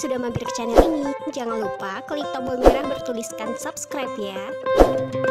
sudah mampir ke channel ini. Jangan lupa klik tombol merah bertuliskan subscribe ya.